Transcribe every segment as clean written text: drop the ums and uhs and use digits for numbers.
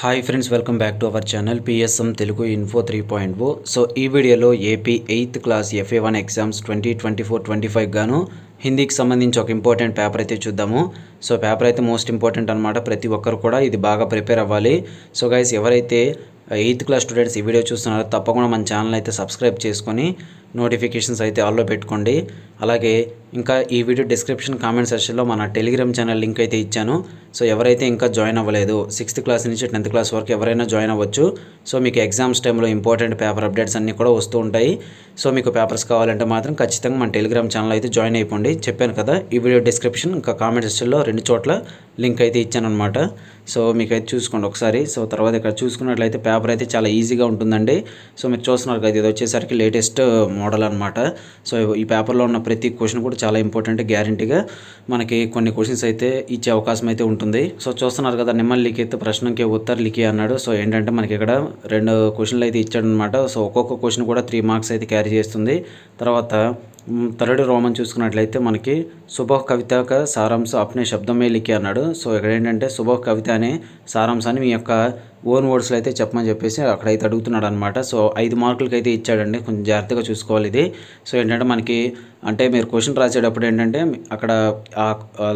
Hi friends, welcome back to our channel PSM Telugu info 3.0. So ఈ వీడియోలో AP 8th class FA-1 exams 2024-25 గాను హిందీకి సంబంధించి ఒక ఇంపార్టెంట్ పేపర్ అయితే చూద్దాము. సో పేపర్ అయితే మోస్ట్ ఇంపార్టెంట్ అనమాట. ప్రతి ఒక్కరు కూడా ఇది బాగా ప్రిపేర్ అవ్వాలి. సో గైస్, ఎవరైతే 8th క్లాస్ స్టూడెంట్స్ ఈ వీడియో చూస్తున్నారో తప్పకుండా మన ఛానల్ అయితే సబ్స్క్రైబ్ చేసుకొని నోటిఫికేషన్స్ అయితే ఆల్లో పెట్టుకోండి. అలాగే ఇంకా ఈ వీడియో డిస్క్రిప్షన్ కామెంట్ సెక్షన్లో మన టెలిగ్రామ్ ఛానల్ లింక్ అయితే ఇచ్చాను. సో ఎవరైతే ఇంకా జాయిన్ అవ్వలేదు, 6th క్లాస్ నుంచి 10th క్లాస్ వరకు ఎవరైనా జాయిన్ అవ్వచ్చు. సో మీకు ఎగ్జామ్స్ టైంలో ఇంపార్టెంట్ పేపర్ అప్డేట్స్ అన్నీ కూడా వస్తూ ఉంటాయి. సో మీకు పేపర్స్ కావాలంటే మాత్రం ఖచ్చితంగా మన టెలిగ్రామ్ ఛానల్ అయితే జాయిన్ అయిపోండి. చెప్పాను కదా, ఈ వీడియో డిస్క్రిప్షన్ ఇంకా కామెంట్ సెక్షన్లో 2 చోట్ల లింక్ అయితే ఇచ్చాను అనమాట. సో మీకైతే చూసుకోండి ఒకసారి. సో తర్వాత ఇక్కడ చూసుకున్నట్లయితే పేపర్ అయితే చాలా ఈజీగా ఉంటుందండి. సో మీరు చూస్తున్నారు కదా, ఇది వచ్చేసరికి లేటెస్ట్ మోడల్ అనమాట. సో ఈ పేపర్లో ఉన్న ప్రతి క్వశ్చన్ కూడా చాలా ఇంపార్టెంట్. గ్యారంటీగా మనకి కొన్ని క్వశ్చన్స్ అయితే ఇచ్చే అవకాశం అయితే ఉంటుంది. సో చూస్తున్నారు కదా, నిమ్మల్ లిఖిత్ ప్రశ్నకి ఉత్తర్ లిఖి అన్నాడు. సో ఏంటంటే మనకి ఇక్కడ 2 క్వశ్చన్లు అయితే ఇచ్చాడనమాట. సో ఒక్కొక్క క్వశ్చన్ కూడా 3 మార్క్స్ అయితే క్యారీ చేస్తుంది. తర్వాత 3rd రోమన్ చూసుకున్నట్లయితే మనకి శుభ కవిత సారాంశ అప్నే శబ్దమే లిఖి అన్నాడు. సో ఇక్కడ ఏంటంటే శుభ కవిత అనే సారాంశాన్ని మీ యొక్క ఓన్ వర్డ్స్లో అయితే చెప్పమని చెప్పేసి అక్కడైతే అడుగుతున్నాడు అనమాట. సో 5 మార్కులకి అయితే ఇచ్చాడండి. కొంచెం జాగ్రత్తగా చూసుకోవాలి ఇది. సో ఏంటంటే మనకి అంటే మీరు క్వశ్చన్ రాసేటప్పుడు ఏంటంటే అక్కడ ఆ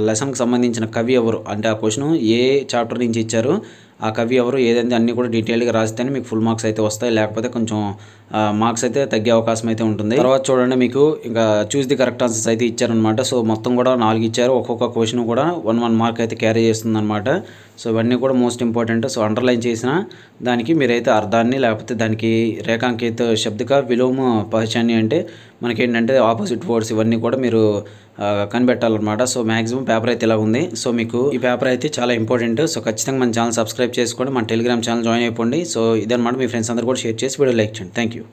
లెసన్కి సంబంధించిన కవి ఎవరు, అంటే ఆ క్వశ్చన్ ఏ చాప్టర్ నుంచి ఇచ్చారు, ఆ కవి ఎవరు, ఏదైతే అన్నీ కూడా డీటెయిల్గా రాస్తేనే మీకు ఫుల్ మార్క్స్ అయితే వస్తాయి. లేకపోతే కొంచెం మార్క్స్ అయితే తగ్గే అవకాశం అయితే ఉంటుంది. తర్వాత చూడండి, మీకు ఇంకా చూస్ ది కరెక్ట్ ఆన్సర్స్ అయితే ఇచ్చారనమాట. సో మొత్తం కూడా 4 ఇచ్చారు. ఒక్కొక్క క్వశ్చన్ కూడా 1 మార్క్ అయితే క్యారీ చేస్తుంది అనమాట. సో ఇవన్నీ కూడా మోస్ట్ ఇంపార్టెంట్. సో అండర్లైన్ చేసిన దానికి మీరైతే అర్థాన్ని, లేకపోతే దానికి రేఖాంకిత శబ్దిక విలోమ పహచాన్ని, అంటే మనకేంటంటే ఆపోజిట్ వర్డ్స్, ఇవన్నీ కూడా మీరు కనిపెట్టాలన్నమాట. సో మ్యాక్సిమం పేపర్ అయితే ఇలా ఉంది. సో మీకు ఈ పేపర్ అయితే చాలా ఇంపార్టెంట్. సో ఖచ్చితంగా మన ఛానల్ సబ్స్క్రైబ్ చేసుకోండి, మన టెలిగ్రామ్ ఛానల్ జాయిన్ అయిపోండి. సో ఇదన్నమాట. మీ ఫ్రెండ్స్ అందరూ కూడా షేర్ చేసి వీడియో లైక్ చేయండి. Thank you.